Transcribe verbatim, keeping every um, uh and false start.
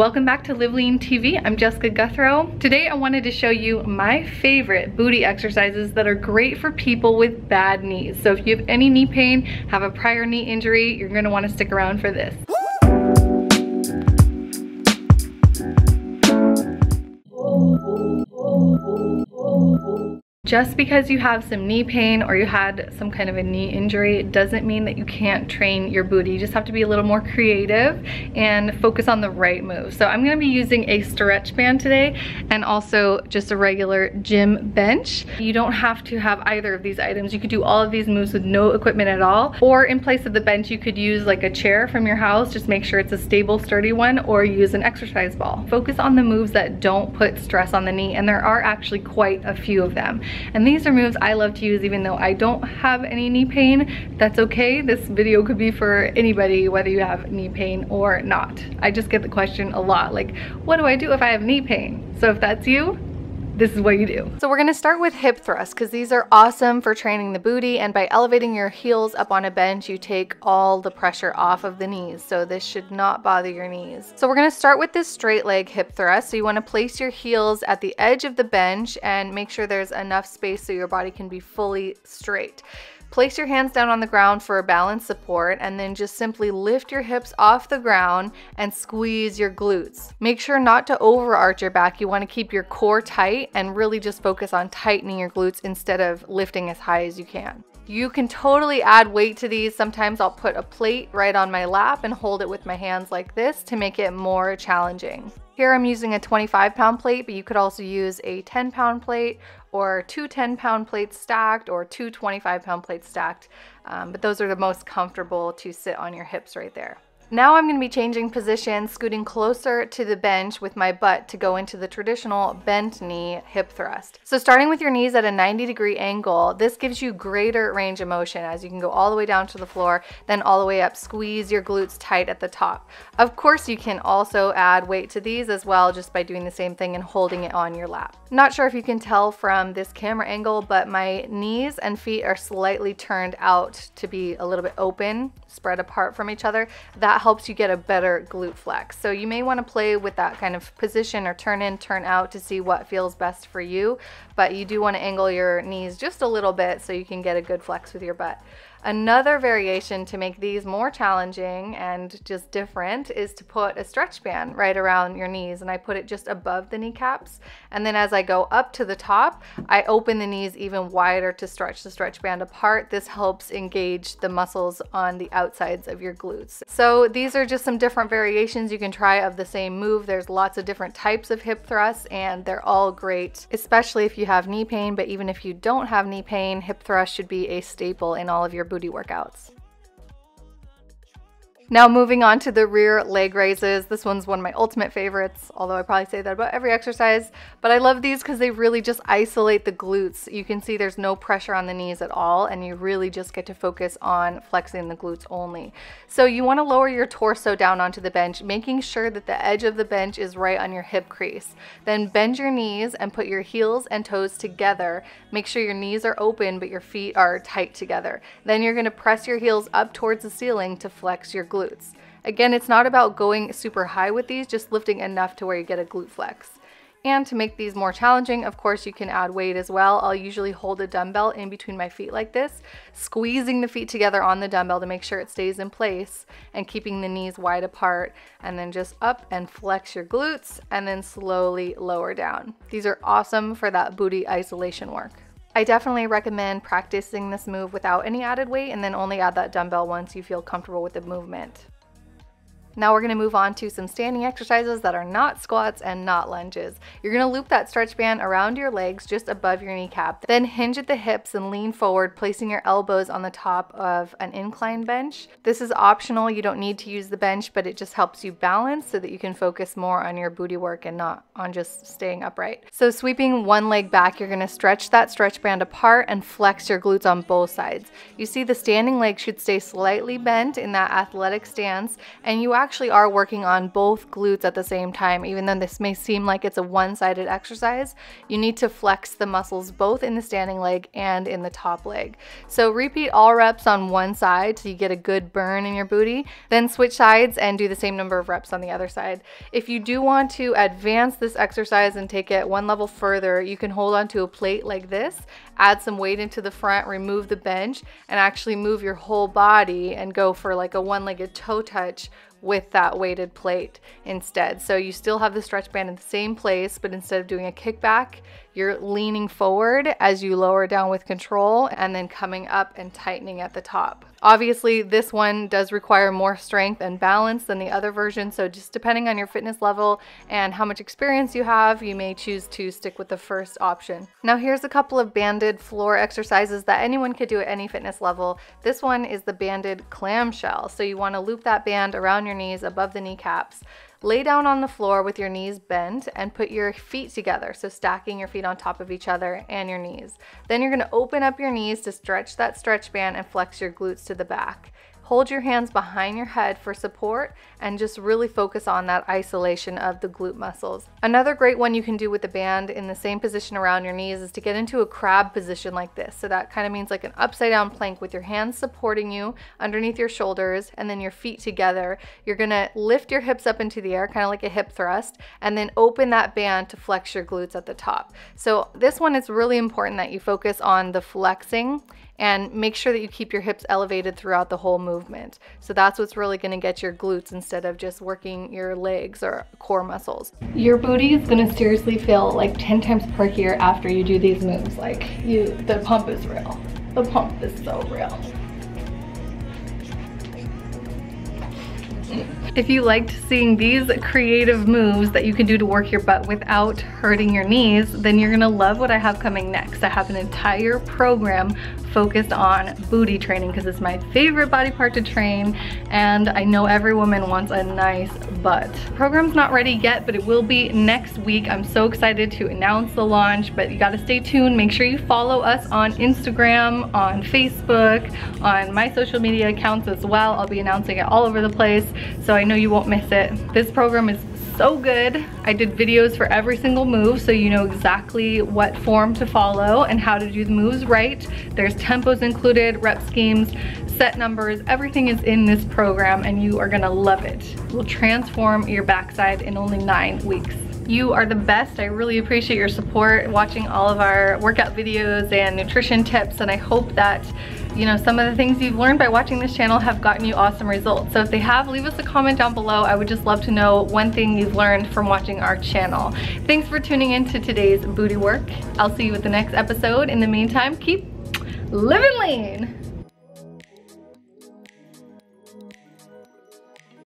Welcome back to Live Lean T V. I'm Jessica Gouthro. Today I wanted to show you my favorite booty exercises that are great for people with bad knees. So if you have any knee pain, have a prior knee injury, you're going to want to stick around for this. Just because you have some knee pain or you had some kind of a knee injury, it doesn't mean that you can't train your booty. You just have to be a little more creative and focus on the right move. So I'm gonna be using a stretch band today and also just a regular gym bench. You don't have to have either of these items. You could do all of these moves with no equipment at all, or in place of the bench, you could use like a chair from your house. Just make sure it's a stable, sturdy one, or use an exercise ball. Focus on the moves that don't put stress on the knee, and there are actually quite a few of them. And these are moves I love to use even though I don't have any knee pain. That's okay. This video could be for anybody, whether you have knee pain or not. I just get the question a lot, like, what do I do if I have knee pain? So if that's you, this is what you do. So we're gonna start with hip thrusts because these are awesome for training the booty, and by elevating your heels up on a bench, you take all the pressure off of the knees. So this should not bother your knees. So we're gonna start with this straight leg hip thrust. So you wanna place your heels at the edge of the bench and make sure there's enough space so your body can be fully straight. Place your hands down on the ground for a balance support, and then just simply lift your hips off the ground and squeeze your glutes. Make sure not to overarch your back. You want to keep your core tight and really just focus on tightening your glutes instead of lifting as high as you can. You can totally add weight to these. Sometimes I'll put a plate right on my lap and hold it with my hands like this to make it more challenging. Here I'm using a twenty-five pound plate, but you could also use a ten pound plate or two ten pound plates stacked or two twenty-five pound plates stacked. Um, but those are the most comfortable to sit on your hips right there. Now I'm gonna be changing position, scooting closer to the bench with my butt to go into the traditional bent knee hip thrust. So starting with your knees at a ninety degree angle, this gives you greater range of motion as you can go all the way down to the floor, then all the way up, squeeze your glutes tight at the top. Of course, you can also add weight to these as well just by doing the same thing and holding it on your lap. Not sure if you can tell from this camera angle, but my knees and feet are slightly turned out to be a little bit open, spread apart from each other. That helps you get a better glute flex. So you may want to play with that kind of position or turn in, turn out to see what feels best for you, but you do want to angle your knees just a little bit so you can get a good flex with your butt. Another variation to make these more challenging and just different is to put a stretch band right around your knees, and I put it just above the kneecaps, and then as I go up to the top, I open the knees even wider to stretch the stretch band apart. This helps engage the muscles on the outsides of your glutes. So these are just some different variations you can try of the same move. There's lots of different types of hip thrusts, and they're all great, especially if you have knee pain, but even if you don't have knee pain, hip thrust should be a staple in all of your booty workouts. Now moving on to the rear leg raises. This one's one of my ultimate favorites, although I probably say that about every exercise, but I love these because they really just isolate the glutes. You can see there's no pressure on the knees at all, and you really just get to focus on flexing the glutes only. So you want to lower your torso down onto the bench, making sure that the edge of the bench is right on your hip crease. Then bend your knees and put your heels and toes together. Make sure your knees are open, but your feet are tight together. Then you're going to press your heels up towards the ceiling to flex your glutes. Glutes. Again, it's not about going super high with these, just lifting enough to where you get a glute flex. And to make these more challenging, of course, you can add weight as well. I'll usually hold a dumbbell in between my feet like this, squeezing the feet together on the dumbbell to make sure it stays in place and keeping the knees wide apart, and then just up and flex your glutes and then slowly lower down. These are awesome for that booty isolation work. I definitely recommend practicing this move without any added weight, and then only add that dumbbell once you feel comfortable with the movement. Now we're going to move on to some standing exercises that are not squats and not lunges. You're going to loop that stretch band around your legs just above your kneecap, then hinge at the hips and lean forward, placing your elbows on the top of an incline bench. This is optional. You don't need to use the bench, but it just helps you balance so that you can focus more on your booty work and not on just staying upright. So sweeping one leg back, you're going to stretch that stretch band apart and flex your glutes on both sides. You see the standing leg should stay slightly bent in that athletic stance, and you actually are working on both glutes at the same time. Even though this may seem like it's a one-sided exercise, you need to flex the muscles both in the standing leg and in the top leg. So repeat all reps on one side till you get a good burn in your booty, then switch sides and do the same number of reps on the other side. If you do want to advance this exercise and take it one level further, you can hold onto a plate like this, add some weight into the front, remove the bench, and actually move your whole body and go for like a one-legged toe touch with that weighted plate instead. So you still have the stretch band in the same place, but instead of doing a kickback, you're leaning forward as you lower down with control and then coming up and tightening at the top. Obviously, this one does require more strength and balance than the other version. So just depending on your fitness level and how much experience you have, you may choose to stick with the first option. Now here's a couple of banded floor exercises that anyone could do at any fitness level. This one is the banded clamshell. So you want to loop that band around your knees above the kneecaps. Lay down on the floor with your knees bent and put your feet together, so stacking your feet on top of each other and your knees. Then you're going to open up your knees to stretch that stretch band and flex your glutes to the back. Hold your hands behind your head for support and just really focus on that isolation of the glute muscles. Another great one you can do with the band in the same position around your knees is to get into a crab position like this. So that kind of means like an upside down plank with your hands supporting you underneath your shoulders and then your feet together. You're gonna lift your hips up into the air, kind of like a hip thrust, and then open that band to flex your glutes at the top. So this one, it's really important that you focus on the flexing and make sure that you keep your hips elevated throughout the whole movement. So that's what's really gonna get your glutes instead of just working your legs or core muscles. Your booty is gonna seriously feel like ten times perkier after you do these moves. Like you, the pump is real. The pump is so real. If you liked seeing these creative moves that you can do to work your butt without hurting your knees, then you're gonna love what I have coming next. I have an entire program focused on booty training because it's my favorite body part to train, and I know every woman wants a nice butt. The program's not ready yet, but it will be next week. I'm so excited to announce the launch, but you gotta stay tuned. Make sure you follow us on Instagram, on Facebook, on my social media accounts as well. I'll be announcing it all over the place, so I know you won't miss it. This program is so good. I did videos for every single move, so you know exactly what form to follow and how to do the moves right. There's tempos included, rep schemes, set numbers, everything is in this program, and you are gonna love it. It will transform your backside in only nine weeks. You are the best. I really appreciate your support, watching all of our workout videos and nutrition tips, and I hope that you know, some of the things you've learned by watching this channel have gotten you awesome results. So if they have, leave us a comment down below. I would just love to know one thing you've learned from watching our channel. Thanks for tuning in to today's booty work. I'll see you at the next episode. In the meantime, keep living lean.